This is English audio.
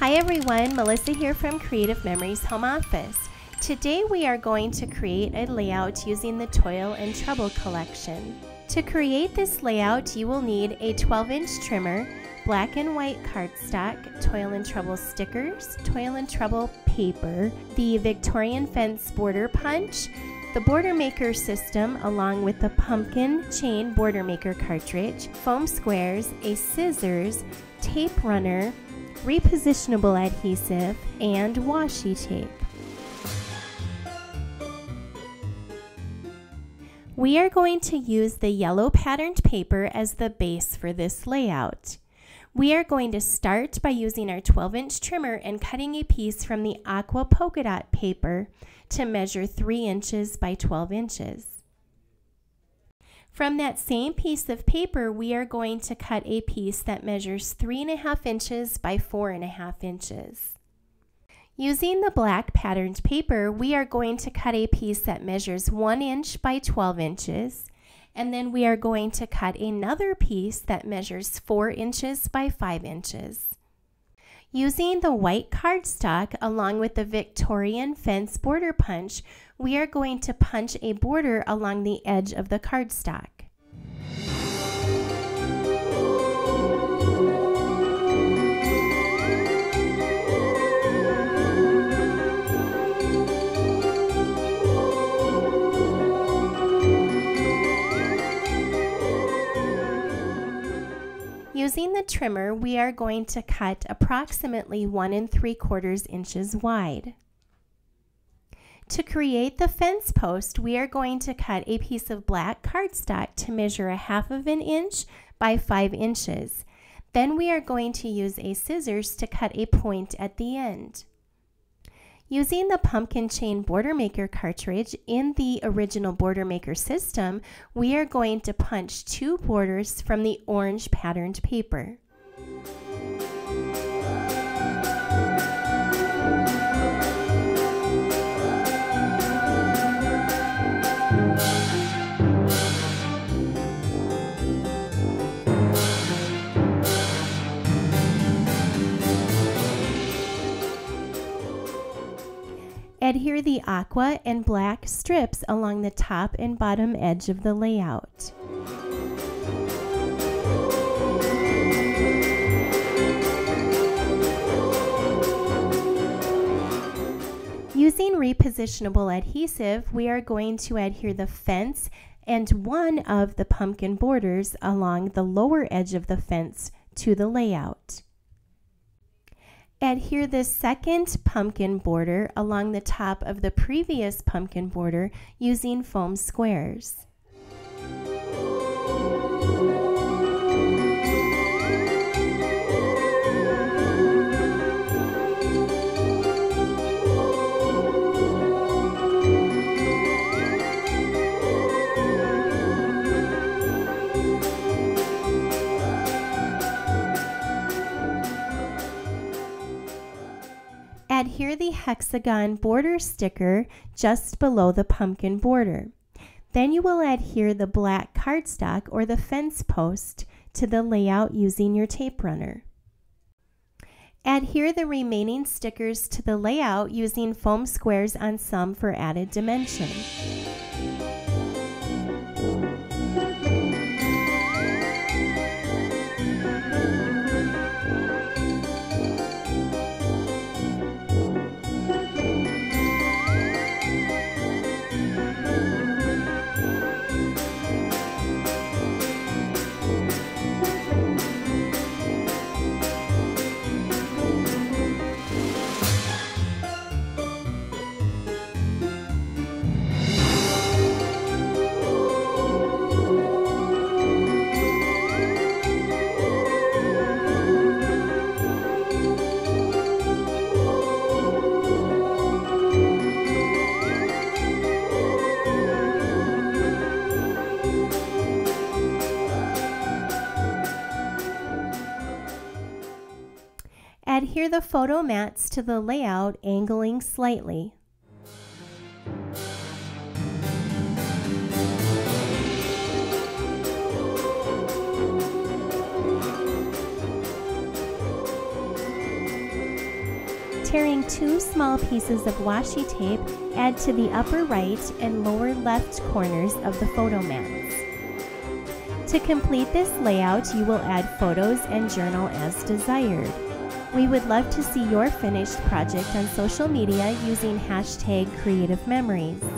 Hi everyone, Melissa here from Creative Memories Home Office. Today we are going to create a layout using the Toil and Trouble collection. To create this layout, you will need a 12-inch trimmer, black and white cardstock, Toil and Trouble stickers, Toil and Trouble paper, the Victorian Fence border punch, the Border Maker system along with the Pumpkin Chain Border Maker cartridge, foam squares, a scissors, tape runner, repositionable adhesive, and washi tape. We are going to use the yellow patterned paper as the base for this layout. We are going to start by using our 12-inch trimmer and cutting a piece from the aqua polka dot paper to measure 3 inches by 12 inches. From that same piece of paper, we are going to cut a piece that measures 3.5 inches by 4.5 inches. Using the black patterned paper, we are going to cut a piece that measures 1 inch by 12 inches, and then we are going to cut another piece that measures 4 inches by 5 inches. Using the white cardstock along with the Victorian Fence border punch, we are going to punch a border along the edge of the cardstock. Using the trimmer, we are going to cut approximately 1 3/4 inches wide. To create the fence post, we are going to cut a piece of black cardstock to measure 1/2 inch by 5 inches. Then we are going to use a scissors to cut a point at the end. Using the Pumpkin Chain Border Maker cartridge in the original Border Maker system, we are going to punch 2 borders from the orange patterned paper. Adhere the aqua and black strips along the top and bottom edge of the layout. Using repositionable adhesive, we are going to adhere the fence and one of the pumpkin borders along the lower edge of the fence to the layout. Adhere the second pumpkin border along the top of the previous pumpkin border using foam squares. Adhere the hexagon border sticker just below the pumpkin border. Then you will adhere the black cardstock or the fence post to the layout using your tape runner. Adhere the remaining stickers to the layout using foam squares on some for added dimension. Adhere the photo mats to the layout, angling slightly. Tearing two small pieces of washi tape, add to the upper right and lower left corners of the photo mats. To complete this layout, you will add photos and journal as desired. We would love to see your finished project on social media using #CreativeMemories.